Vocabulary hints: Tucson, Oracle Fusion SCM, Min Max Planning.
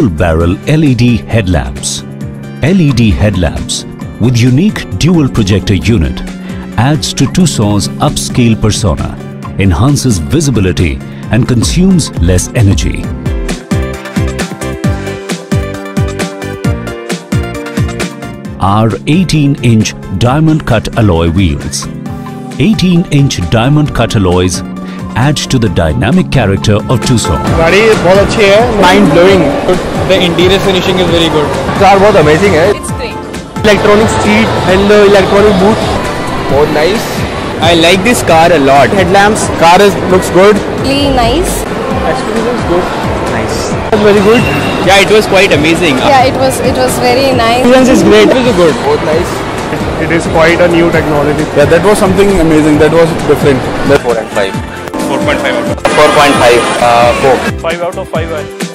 dual-barrel LED headlamps. LED headlamps with unique dual projector unit adds to Tucson's upscale persona, enhances visibility and consumes less energy. Our 18-inch diamond-cut alloy wheels. 18-inch diamond-cut alloys add to the dynamic character of Tucson. The car is very good, mind-blowing. The interior finishing is very good. The car is very amazing. It's great. Electronic seat and electronic boot. More nice. I like this car a lot. Headlamps, car looks good. Really nice. Actually looks good. Nice. It was very good. Yeah, it was quite amazing. Yeah, it was very nice. The experience is great. It was good. Both nice. It is quite a new technology. Yeah, that was something amazing. That was different. 4.5. 4.5 out of 5. 4. 5 out of 5.